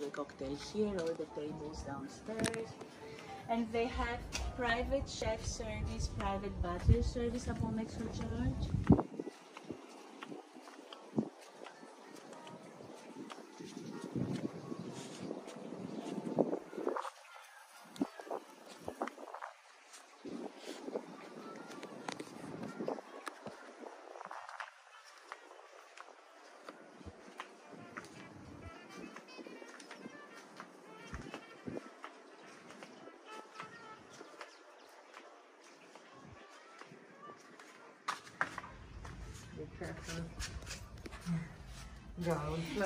The cocktail here or the tables downstairs, and they have private chef service, private butler service upon extra charge.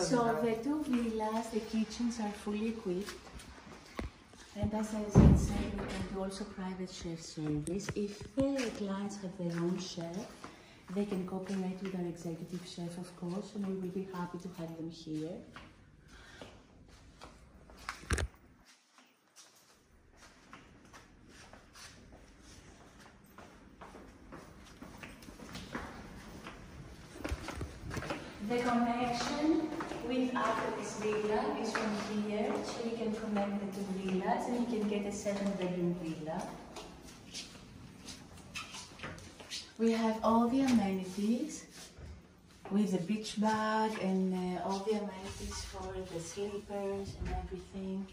So the two villas, the kitchens are fully equipped, and as I said, we can do also private chef service. If the clients have their own chef, they can cooperate with our executive chef, of course, and we will be happy to have them here. The connection with Artemis villa is from here, so you can connect the two villas and you can get a 7-bedroom villa. We have all the amenities with the beach bag and all the amenities for the sleepers and everything.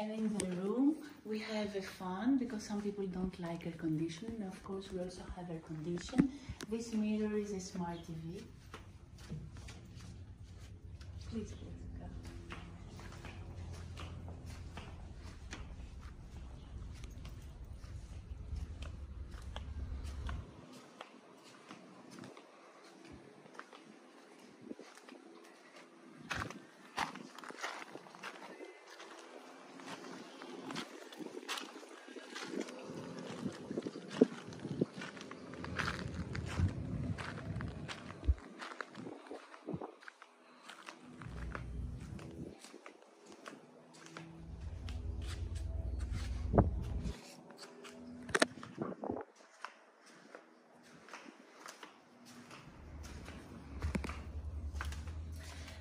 And in the room, we have a fan because some people don't like air conditioning. Of course, we also have air conditioning. This mirror is a smart TV. Please, let's go.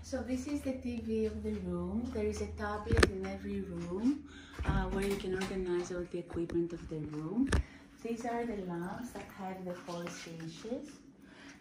So this is the TV of the room. There is a tablet in every room where you can organize all the equipment of the room. These are the lamps that have the four switches.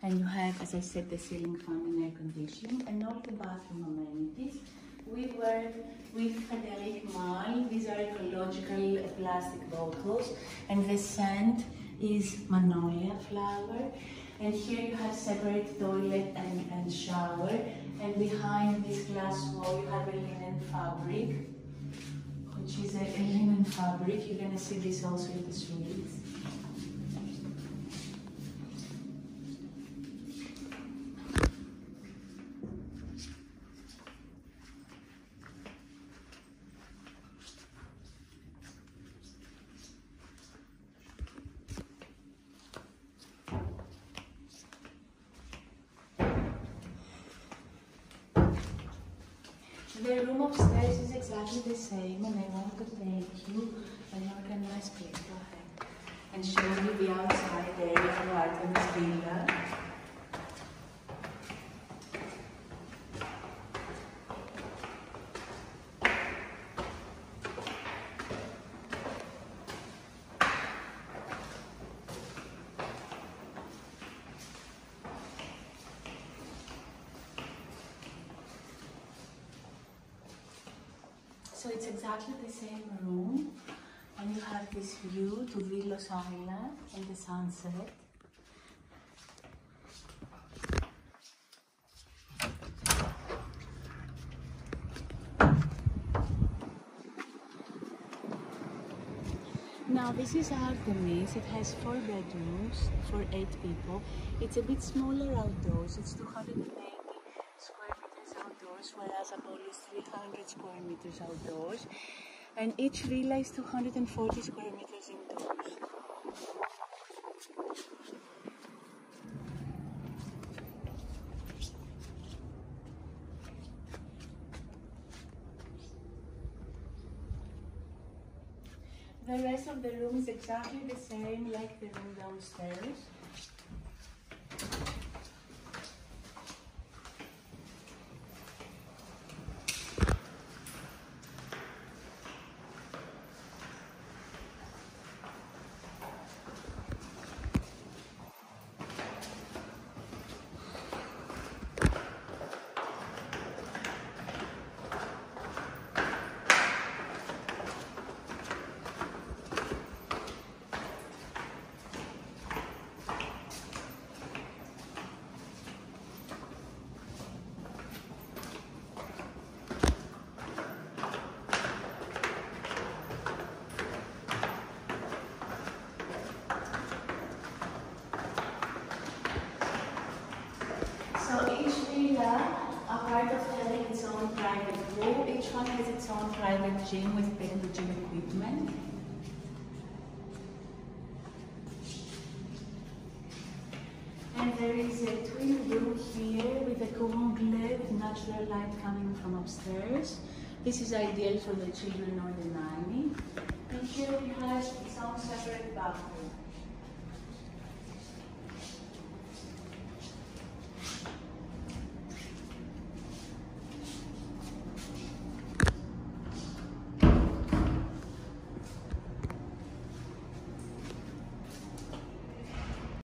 And you have, as I said, the ceiling fan and air conditioning and all the bathroom amenities. We work with Hadelic Mine. These are ecological plastic bottles. And the scent is Magnolia flower. And here you have separate toilet and shower. And behind this glass wall, you have a linen fabric, which is a linen fabric. You're going to see this also in the suites. The room upstairs is exactly the same, and I want to take you and organize place ahead and show you the outside area of Artemis Villa. So it's exactly the same room, and you have this view to Delos Island and the sunset. Now this is Artemis. It has 4 bedrooms for 8 people. It's a bit smaller outdoors. It's 280 outdoors, whereas Apollon is 300 square meters outdoors, and each villa is 240 square meters indoors. The rest of the room is exactly the same like the room downstairs. Gym with the gym equipment. And there is a twin room here with a common glade, natural light coming from upstairs. This is ideal for the children or the nanny. And here we have its own separate bathroom.